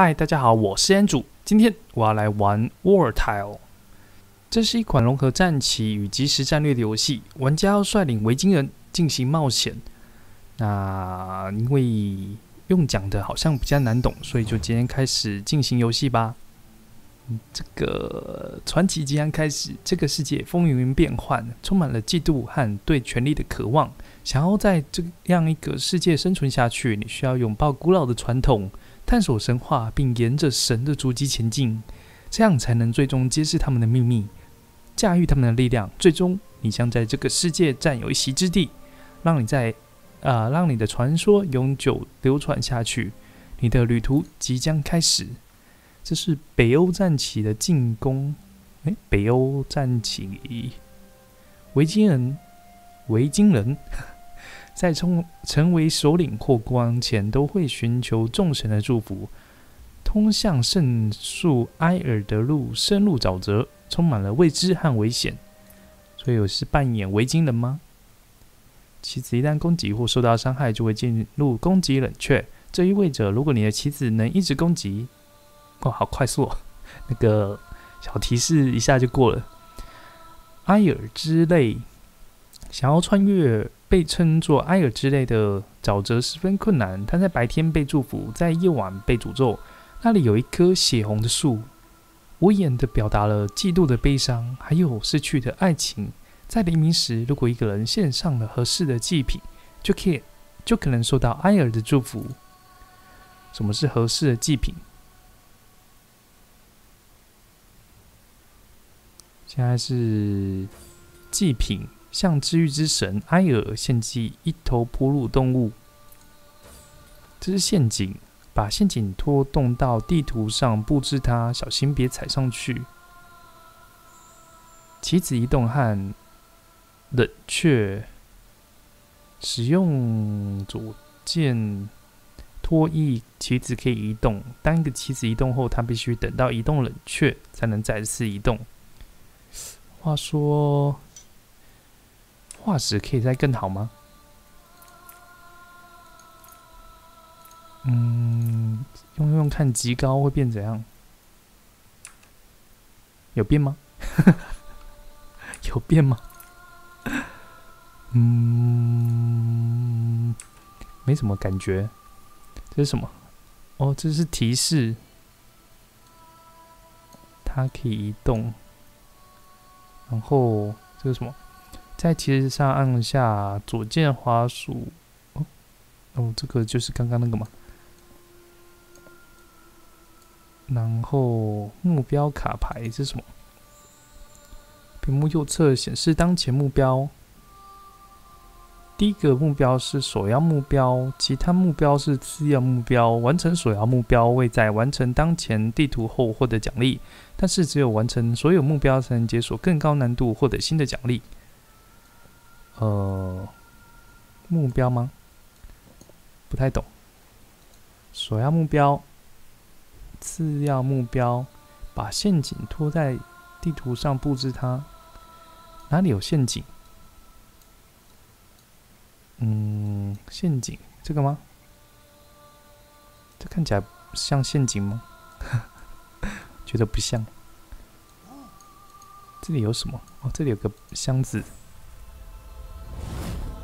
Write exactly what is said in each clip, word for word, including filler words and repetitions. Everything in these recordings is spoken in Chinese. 嗨，大家好，我是安主。今天我要来玩 War Tile， 这是一款融合战棋与即时战略的游戏。玩家要率领维京人进行冒险。那因为用讲的好像比较难懂，所以就今天开始进行游戏吧。这个传奇即将开始，这个世界风云变幻，充满了嫉妒和对权力的渴望。想要在这样一个世界生存下去，你需要拥抱古老的传统。 探索神话，并沿着神的足迹前进，这样才能最终揭示他们的秘密，驾驭他们的力量。最终，你将在这个世界占有一席之地，让你在，呃，让你的传说永久流传下去。你的旅途即将开始。这是北欧战棋的进攻，哎，北欧战棋，维京人，维京人。在成成为首领或国王前，都会寻求众神的祝福。通向圣树埃尔的路深入沼泽，充满了未知和危险。所以我是扮演维京人吗？棋子一旦攻击或受到伤害，就会进入攻击冷却。这意味着，如果你的棋子能一直攻击，哇，好快速哦！那个小提示一下就过了。埃尔之泪，想要穿越。 被称作埃尔之类的沼泽十分困难，它在白天被祝福，在夜晚被诅咒。那里有一棵血红的树，无言地表达了嫉妒的悲伤，还有失去的爱情。在黎明时，如果一个人献上了合适的祭品，就可以就可能受到埃尔的祝福。什么是合适的祭品？现在是祭品。 向治愈之神埃尔献祭一头哺乳动物，这是陷阱。把陷阱拖动到地图上布置它，小心别踩上去。棋子移动和冷却，使用左键拖曳棋子可以移动。当一个棋子移动后，它必须等到移动冷却才能再次移动。话说。 化石可以再更好吗？嗯，用用看极高会变怎样？有变吗？有变吗？嗯，没什么感觉。这是什么？哦，这是提示，它可以移动。然后这是什么？ 在棋子上按下左键滑鼠，哦，哦，这个就是刚刚那个嘛。然后目标卡牌是什么？屏幕右侧显示当前目标。第一个目标是首要目标，其他目标是次要目标。完成首要目标会在完成当前地图后获得奖励，但是只有完成所有目标才能解锁更高难度，获得新的奖励。 呃，目标吗？不太懂。首要目标，次要目标，把陷阱拖在地图上布置它。哪里有陷阱？嗯，陷阱这个吗？这看起来像陷阱吗？觉得不像。这里有什么？哦，这里有个箱子。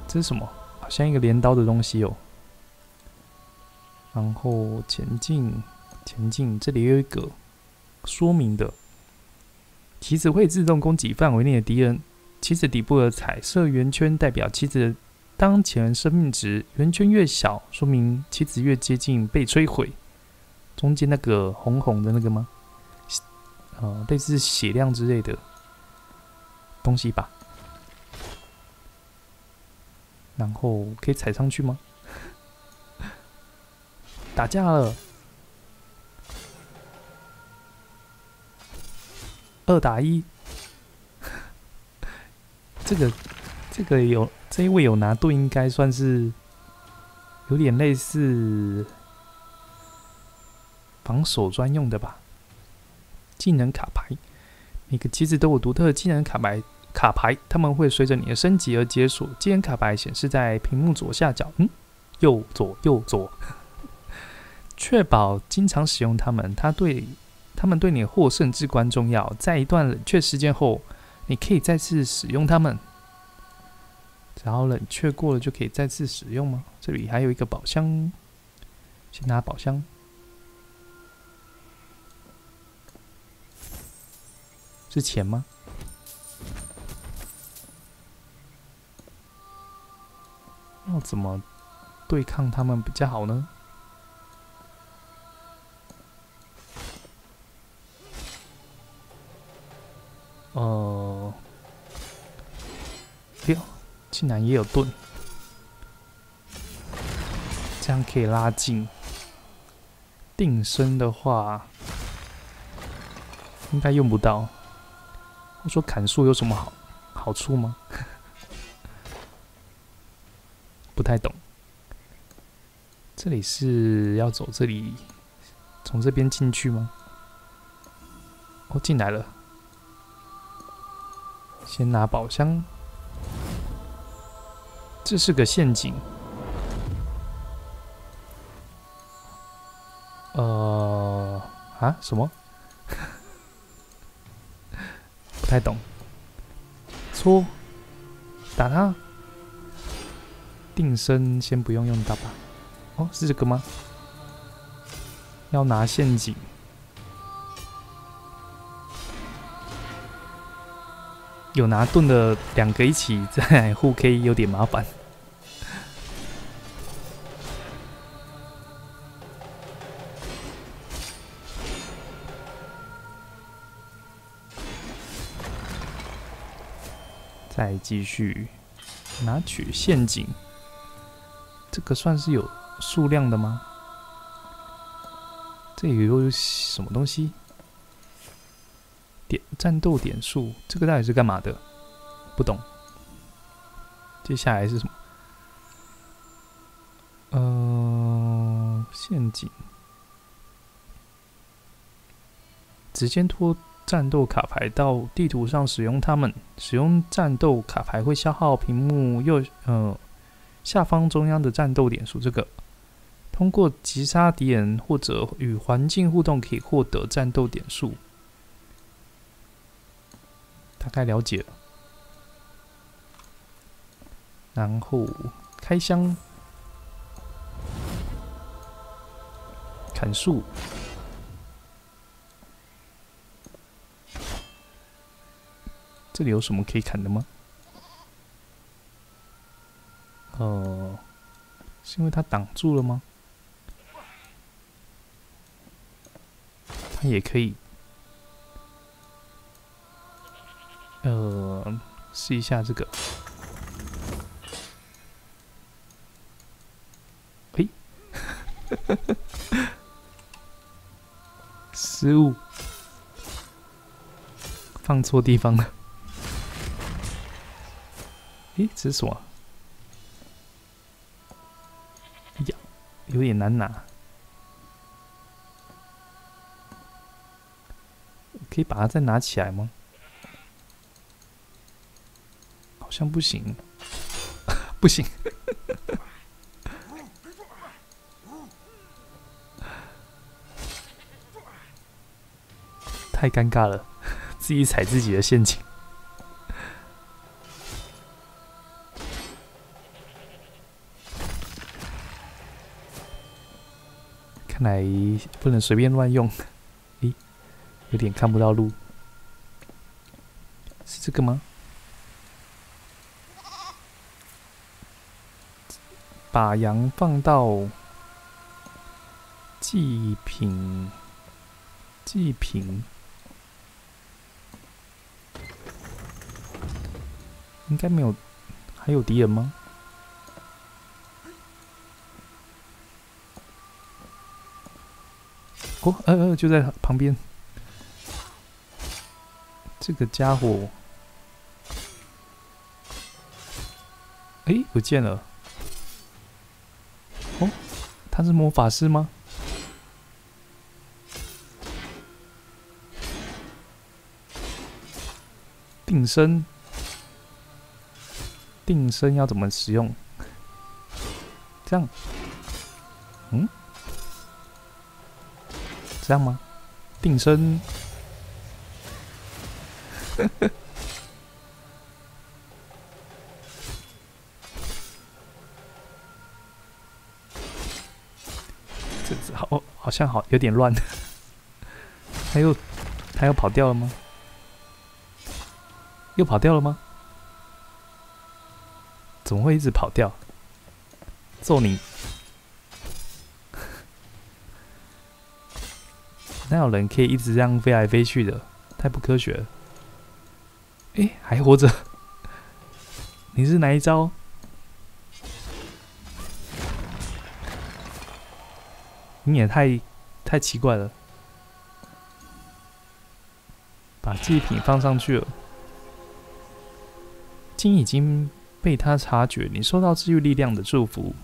这是什么？好像一个镰刀的东西哦。然后前进，前进，这里有一个说明的。棋子会自动攻击范围内的敌人。棋子底部的彩色圆圈代表棋子当前生命值，圆圈越小，说明棋子越接近被摧毁。中间那个红红的那个吗？呃，类似血量之类的东西吧。 然后可以踩上去吗？打架了，二打一。这个，这个有这一位有拿盾，应该算是有点类似防守专用的吧。技能卡牌，每个棋子都有独特的技能卡牌。 卡牌，它们会随着你的升级而解锁。技能卡牌显示在屏幕左下角，嗯，右左右左。确保经常使用它们，它对它们对你的获胜至关重要。在一段冷却时间后，你可以再次使用它们。只要冷却过了就可以再次使用吗？这里还有一个宝箱，先拿宝箱。是钱吗？ 要怎么对抗他们比较好呢？呃，哎呦，竟然也有盾，这样可以拉近。定身的话，应该用不到。我说砍树有什么好好处吗？不太懂，这里是要走这里，从这边进去吗？哦，进来了。先拿宝箱，这是个陷阱。呃，啊，什么？不太懂。戳，打他。 定身先不用用到吧？哦，是这个吗？要拿陷阱。有拿盾的两个一起在互 K 有点麻烦。再继续拿取陷阱。 这个算是有数量的吗？这里又有什么东西？点战斗点数，这个到底是干嘛的？不懂。接下来是什么？呃，陷阱。直接拖战斗卡牌到地图上使用它们。使用战斗卡牌会消耗屏幕右呃。 下方中央的战斗点数，这个通过击杀敌人或者与环境互动可以获得战斗点数，大概了解了。然后开箱，砍树，这里有什么可以砍的吗？ 呃，是因为他挡住了吗？他也可以，呃，试一下这个。嘿、欸，失误，放错地方了。咦、欸，这是什么？ 有点难拿，可以把它再拿起来吗？好像不行，不行。太尴尬了，自己踩自己的陷阱。 看来不能随便乱用，咦，有点看不到路，是这个吗？把羊放到祭品，祭品应该没有，还有敌人吗？ 哦，呃呃，就在旁边。这个家伙，哎、欸，不见了。哦，他是魔法师吗？定身，定身要怎么使用？这样，嗯。这样吗？定身。这好，好像好有点乱。他又，他又跑掉了吗？又跑掉了吗？怎么会一直跑掉？揍你！哪有人可以一直这样飞来飞去的？太不科学了。哎、欸，还活着！你是哪一招？你也太太奇怪了，把祭品放上去了，竟已经被他察觉。你受到治愈力量的祝福。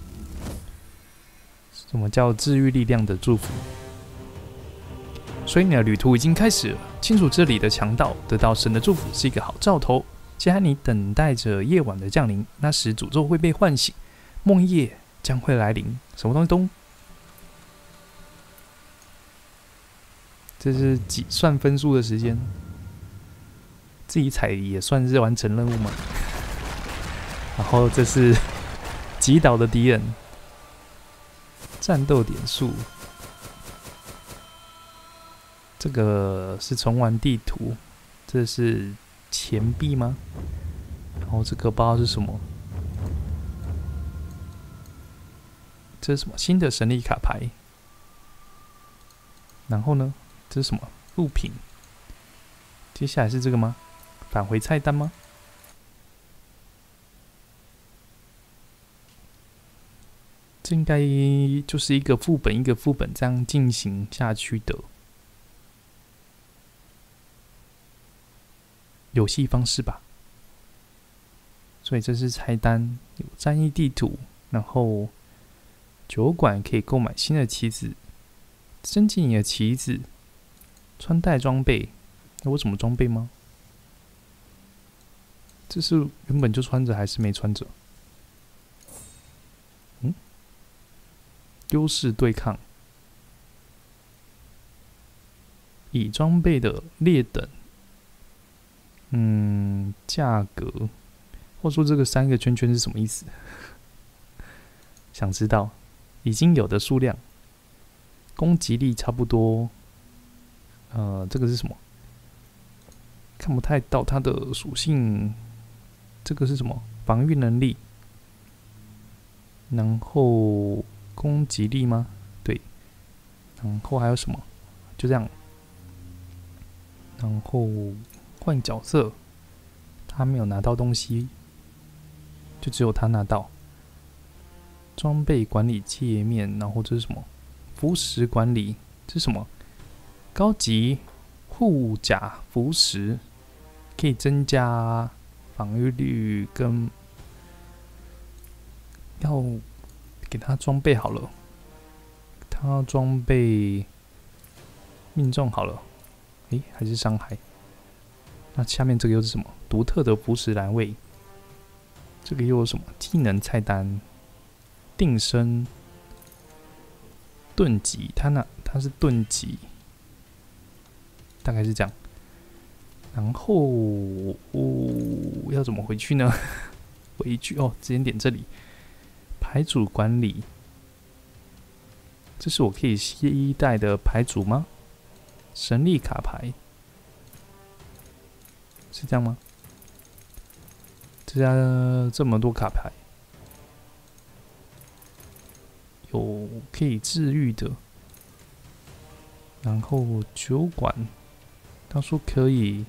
什么叫治愈力量的祝福？所以你的旅途已经开始了。清除这里的强盗，得到神的祝福是一个好兆头。接下来你等待着夜晚的降临，那时诅咒会被唤醒，梦夜将会来临。什么东西东？这是计算分数的时间。自己采也算是完成任务嘛。然后这是击倒的敌人，战斗点数。这个是重玩地图，这是钱币吗？然后这个不知道是什么，这是什么新的神力卡牌？然后呢？这是什么物品？接下来是这个吗？返回菜单吗？这应该就是一个副本一个副本这样进行下去的。游戏方式吧，所以这是菜单，有战役地图，然后酒馆可以购买新的旗子，升级你的旗子，穿戴装备，有什么装备吗？这是原本就穿着还是没穿着？嗯，优势对抗，以装备的劣等。嗯，价格，或说这个三个圈圈是什么意思？想知道，已经有的数量，攻击力差不多。呃，这个是什么？看不太到它的属性。这个是什么？防御能力，然后攻击力吗？对，然后还有什么？就这样，然后。换角色，他没有拿到东西，就只有他拿到装备管理界面。然后这是什么？服食管理，这是什么？高级护甲服食可以增加防御率跟要给他装备好了，他装备命中好了，诶、欸，还是伤害。那下面这个又是什么？独特的服食栏位。这个又有什么？技能菜单，定身、盾击，它那它是盾击，大概是这样。然后哦，要怎么回去呢？回去哦，直接点这里，牌组管理。这是我可以携带的牌组吗？神力卡牌。是这样吗？这家这么多卡牌，有可以治愈的，然后酒馆，他说可以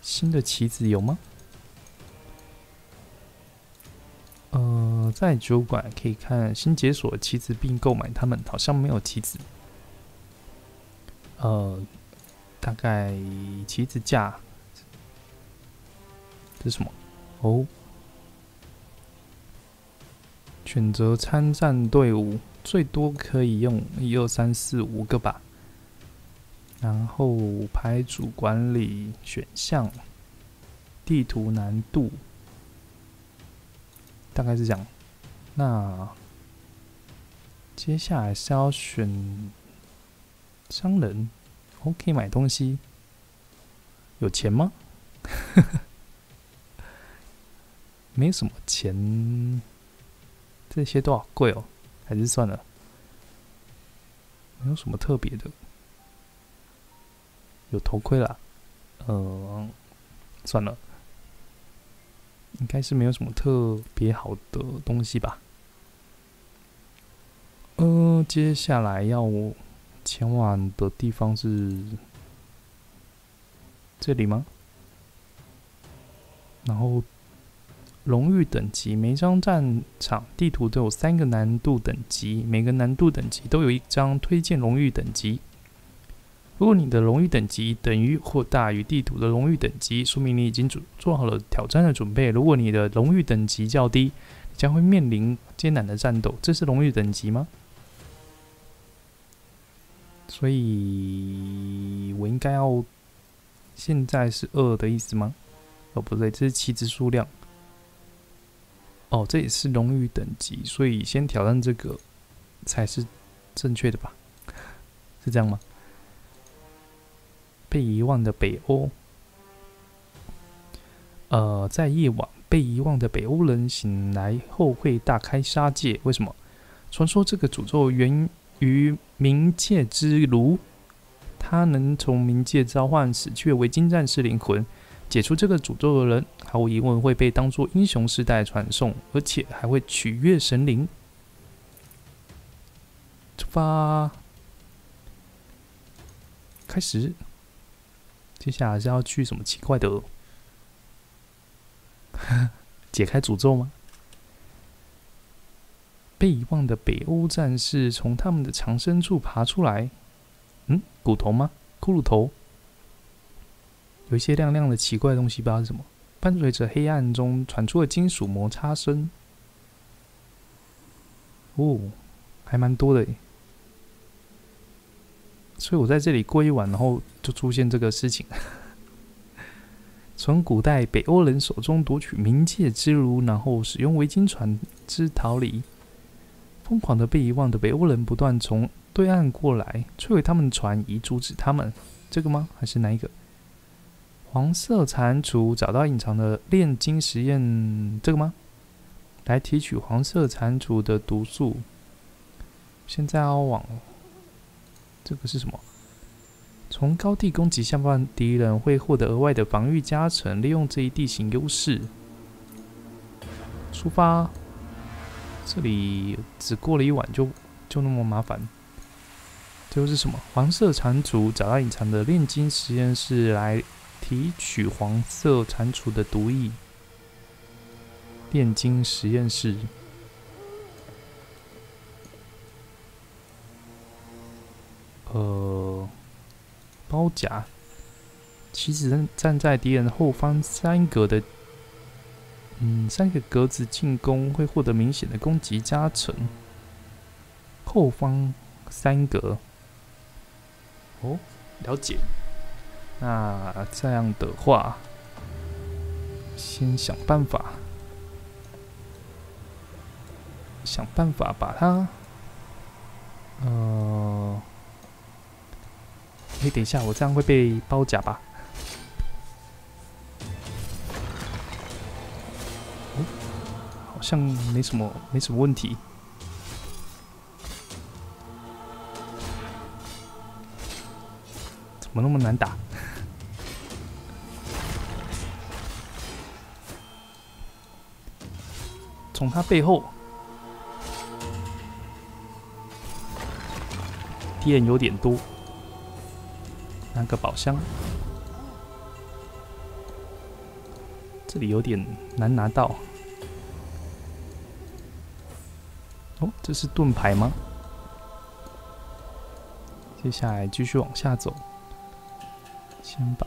新的棋子有吗？呃，在酒馆可以看新解锁棋子并购买它们，好像没有棋子。呃，大概棋子架。这是什么？哦，选择参战队伍，最多可以用一二三四五个吧。然后牌组管理选项，地图难度，大概是这样。那接下来是要选商人 ，OK 买东西，有钱吗？没什么钱，这些都好贵哦，还是算了，没有什么特别的。有头盔啦，呃，算了，应该是没有什么特别好的东西吧。 呃，接下来要前往的地方是这里吗？然后荣誉等级，每一张战场地图都有三个难度等级，每个难度等级都有一张推荐荣誉等级。如果你的荣誉等级等于或大于地图的荣誉等级，说明你已经做好了挑战的准备。如果你的荣誉等级较低，你将会面临艰难的战斗。这是荣誉等级吗？ 所以我应该要，现在是二的意思吗？哦，不对，这是棋子数量。哦，这也是荣誉等级，所以先挑战这个才是正确的吧？是这样吗？被遗忘的北欧，呃，在夜晚被遗忘的北欧人醒来后会大开杀戒，为什么？传说这个诅咒源于 冥界之炉，它能从冥界召唤死去的维京战士灵魂。解除这个诅咒的人，毫无疑问会被当作英雄世代传送，而且还会取悦神灵。出发，开始。接下来是要去什么奇怪的？解开诅咒吗？ 被遗忘的北欧战士从他们的藏身处爬出来，嗯，骨头吗？骷髅头，有一些亮亮的奇怪的东西，不知道是什么，伴随着黑暗中传出的金属摩擦声。哦，还蛮多的耶，所以我在这里过一晚，然后就出现这个事情。从古代北欧人手中夺取冥界之炉，然后使用维京船只逃离。 疯狂的被遗忘的北欧人不断从对岸过来，摧毁他们的船以阻止他们。这个吗？还是哪一个？黄色蟾蜍找到隐藏的炼金实验，这个吗？来提取黄色蟾蜍的毒素。现在要往这个是什么？从高地攻击下方敌人会获得额外的防御加成，利用这一地形优势。出发。 这里只过了一晚就就那么麻烦。这又是什么？黄色蟾蜍找到隐藏的炼金实验室来提取黄色蟾蜍的毒液。炼金实验室。呃，包夹。棋子站在敌人后方三格的。 嗯，三个格子进攻会获得明显的攻击加成。后方三格，哦，了解。那这样的话，先想办法，想办法把它……呃，哎，等一下，我这样会被包夹吧？ 好像没什么，没什么问题。怎么那么难打？从他背后，敌人有点多。拿个宝箱，这里有点难拿到。 哦，这是盾牌吗？接下来继续往下走，先把，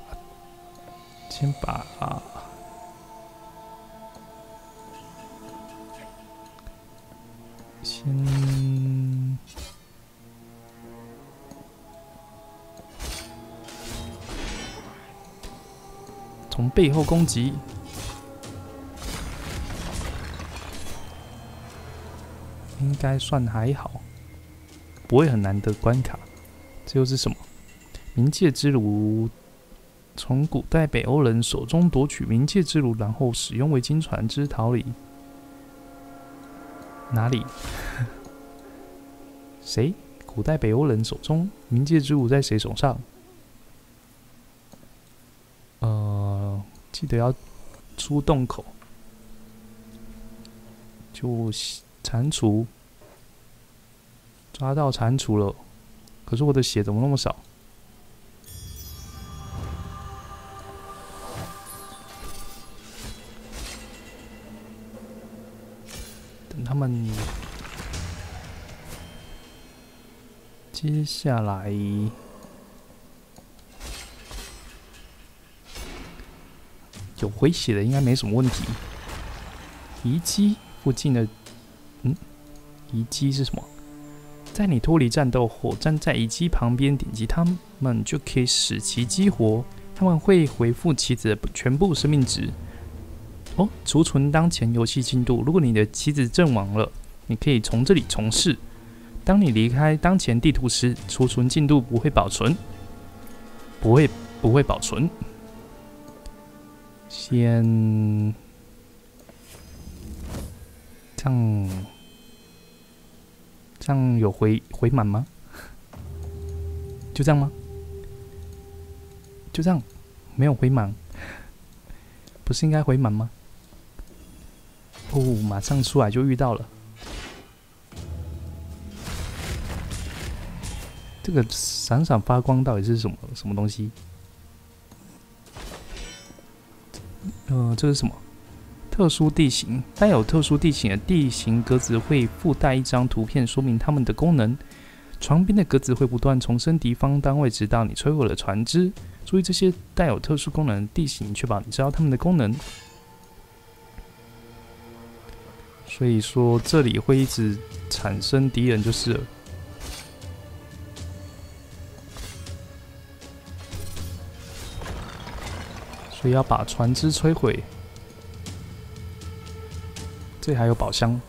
先把、啊、先从背后攻击。 应该算还好，不会很难的关卡。这又是什么？冥界之炉，从古代北欧人手中夺取冥界之炉，然后使用为金船只逃离。哪里？谁？古代北欧人手中冥界之炉在谁手上？呃，记得要出洞口，就蟾蜍。 抓到蟾蜍了，可是我的血怎么那么少？等他们接下来，有回血的应该没什么问题。遗迹附近的，嗯，遗迹是什么？ 在你脱离战斗后，站在遗迹旁边点击它们，就可以使其激活。它们会回复棋子的全部生命值。哦，储存当前游戏进度。如果你的棋子阵亡了，你可以从这里重试。当你离开当前地图时，储存进度不会保存，不会不会保存。先这样。 这样有回回满吗？就这样吗？就这样，没有回满，不是应该回满吗？哦，马上出来就遇到了。这个闪闪发光到底是什么什么东西？呃，这是什么？ 特殊地形，带有特殊地形的地形格子会附带一张图片说明它们的功能。床边的格子会不断重生敌方单位，直到你摧毁了船只。注意这些带有特殊功能的地形，确保你知道它们的功能。所以说这里会一直产生敌人就是了。所以要把船只摧毁。 这还有宝箱，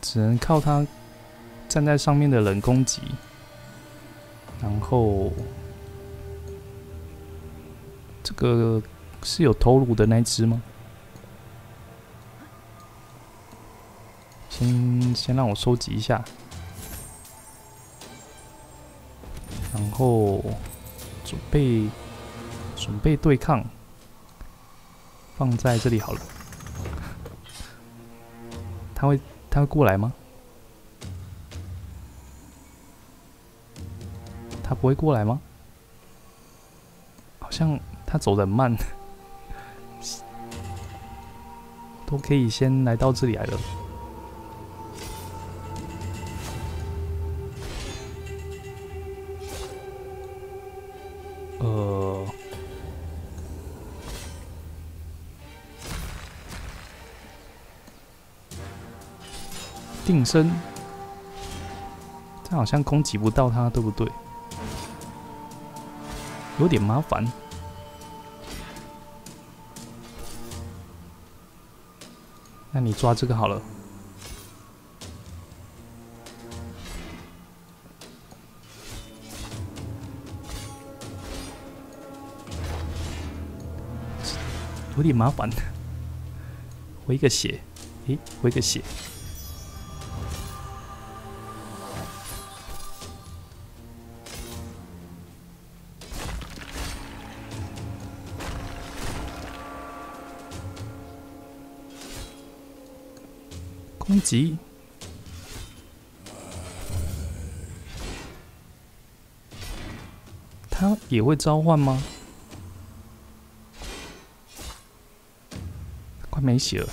只能靠他站在上面的人攻击，然后这个是有头颅的那一只吗？先先让我收集一下，然后准备。 准备对抗，放在这里好了。他会他会过来吗？他不会过来吗？好像他走得慢，都可以先来到这里来了。呃。 定身，这好像攻击不到他，对不对？有点麻烦。那你抓这个好了。有点麻烦，回个血，诶，回个血。 攻击，他也会召唤吗？快没血了，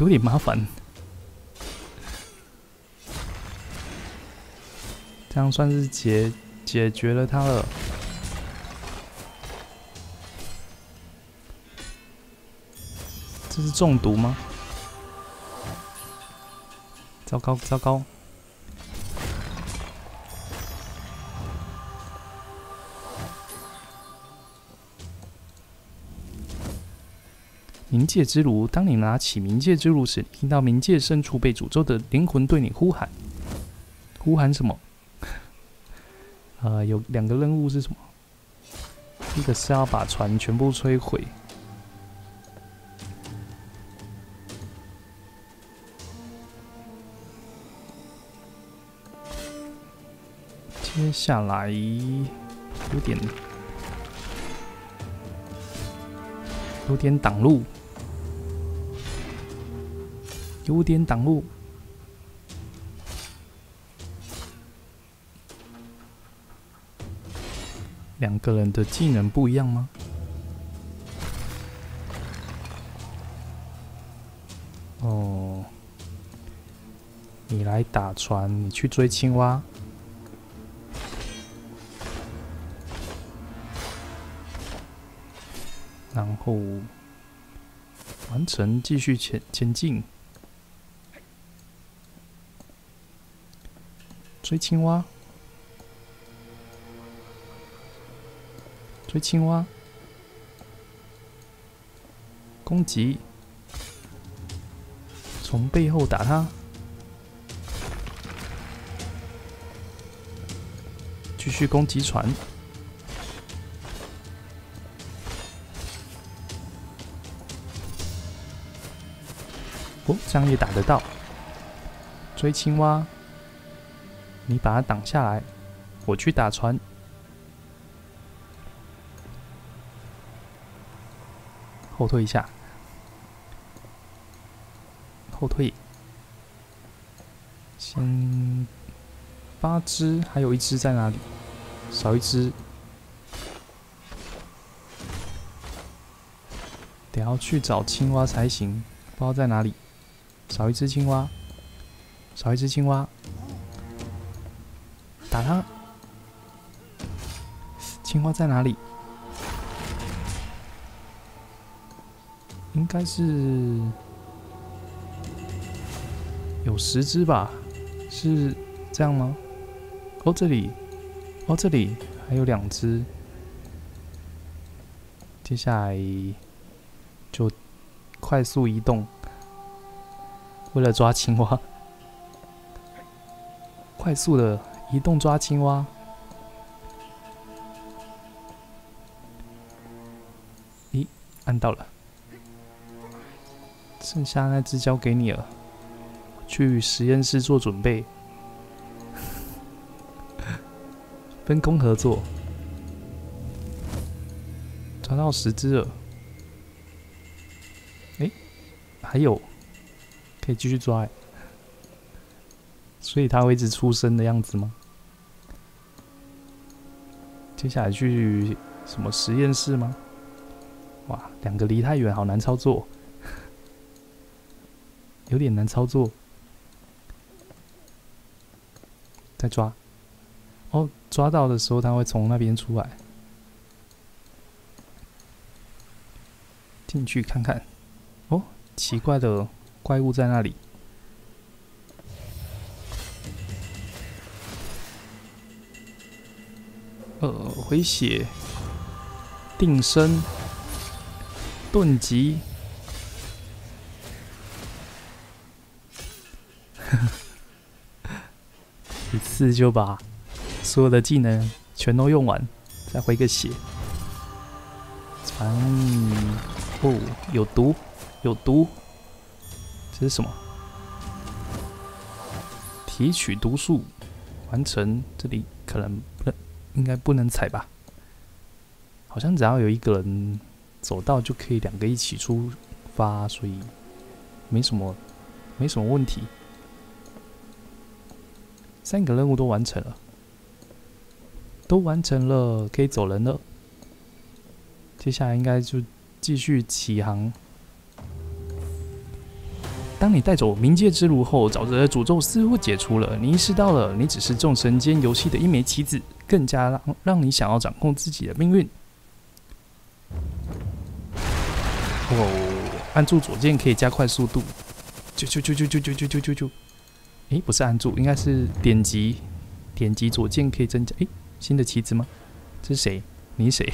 有点麻烦。这样算是解解决了他了。 这是中毒吗？糟糕，糟糕！你冥界之炉。当你拿起冥界之炉时，听到冥界深处被诅咒的灵魂对你呼喊。呼喊什么？呃，有两个任务是什么？一个是要把船全部摧毁。 接下来有点有点挡路，有点挡路。两个人的技能不一样吗？哦，你来打船，你去追青蛙。 然后完成，继续前前进，追青蛙，追青蛙，攻击，从背后打他，继续攻击船。 哦，这样也打得到。追青蛙，你把它挡下来，我去打船。后退一下，后退。先八只，还有一只在哪里？少一只，得要去找青蛙才行，不知道在哪里。 少一只青蛙，少一只青蛙，打它！青蛙在哪里？应该是有十只吧？是这样吗？哦，这里，哦，这里还有两只。接下来就快速移动。 为了抓青蛙，快速的移动抓青蛙。咦，按到了。剩下那只交给你了，去实验室做准备。分工合作，抓到十只了。哎，还有。 可以继续抓、欸，所以他会一直出生的样子吗？接下来去什么实验室吗？哇，两个离太远，好难操作，有点难操作。再抓，哦，抓到的时候他会从那边出来，进去看看。哦，奇怪的。 怪物在那里，呃，回血、定身、盾击，一次就把所有的技能全都用完，再回个血。传，哦，有毒，有毒。 这是什么？提取毒素，完成。这里可能不能，应该不能踩吧？好像只要有一个人走到，就可以两个一起出发，所以没什么，没什么问题。三个任务都完成了，都完成了，可以走人了。接下来应该就继续起航。 当你带走冥界之炉后，沼泽的诅咒似乎解除了。你意识到了，你只是众神间游戏的一枚棋子，更加让让你想要掌控自己的命运。哦，按住左键可以加快速度。啾啾啾啾啾啾啾啾啾啾。诶，不是按住，应该是点击，点击左键可以增加。诶，新的棋子吗？这是谁？你谁？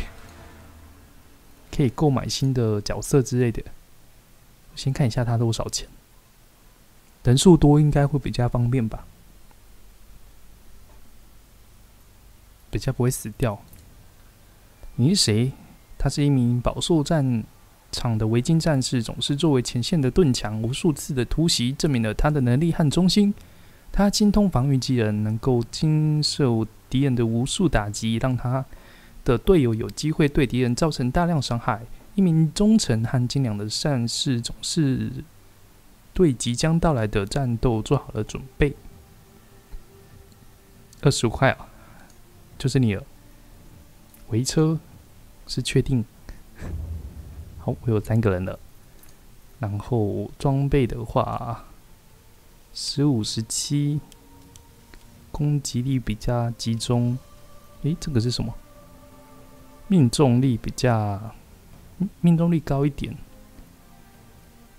可以购买新的角色之类的。先看一下它多少钱。人数多应该会比较方便吧，比较不会死掉。你是谁？他是一名饱受战场的维京战士，总是作为前线的盾墙无数次的突袭，证明了他的能力和忠心。他精通防御技能，能够经受敌人的无数打击，让他的队友有机会对敌人造成大量伤害。一名忠诚和精良的战士总是对即将到来的战斗做好了准备。二十五块啊，就是你了。回车是确定。好，我有三个人了。然后装备的话，十五十七，攻击力比较集中。诶，这个是什么？命中力比较。 命中率高一点，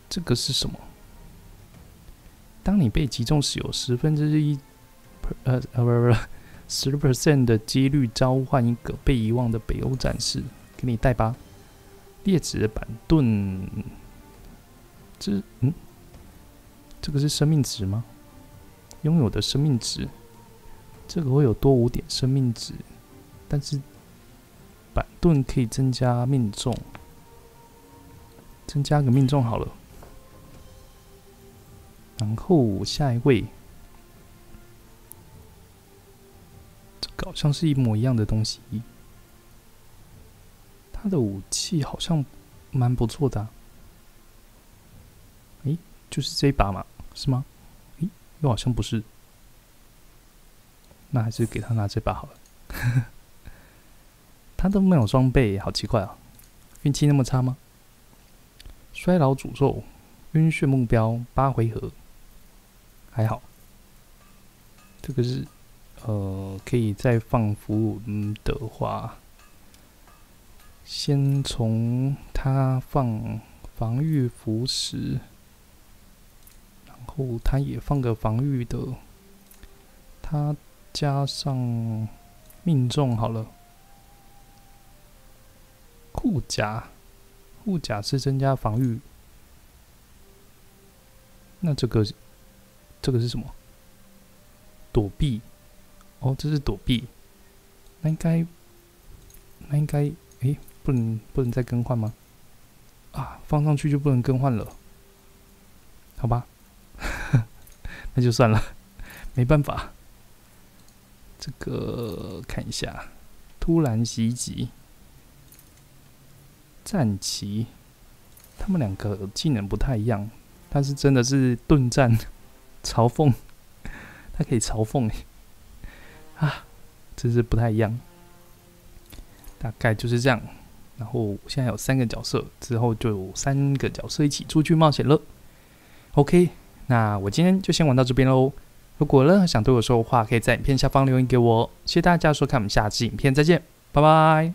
这个是什么？当你被击中时，有十分之一，呃呃不不，十 percent 的几率召唤一个被遗忘的北欧战士，给你带吧。劣质的板盾，这嗯，这个是生命值吗？拥有的生命值，这个会有多五点生命值，但是板盾可以增加命中。 增加个命中好了，然后下一位，这个好像是一模一样的东西。他的武器好像蛮不错的、啊，诶，就是这一把嘛，是吗？诶，又好像不是，那还是给他拿这把好了。他都没有装备，好奇怪啊！运气那么差吗？ 衰老诅咒，晕眩目标八回合，还好。这个是呃，可以再放符文的话，先从他放防御符石，然后他也放个防御的，他加上命中好了，护甲。 护甲是增加防御，那这个这个是什么？躲避，哦，这是躲避，那应该那应该诶、欸，不能不能再更换吗？啊，放上去就不能更换了，好吧，那就算了，没办法。这个看一下，突然袭击。 战旗，他们两个技能不太一样，但是真的是盾战嘲讽，他可以嘲讽啊，真是不太一样。大概就是这样。然后现在有三个角色，之后就有三个角色一起出去冒险了。OK， 那我今天就先玩到这边喽。如果有任何想对我说的话，可以在影片下方留言给我。谢谢大家收看，我们下期影片再见，拜拜。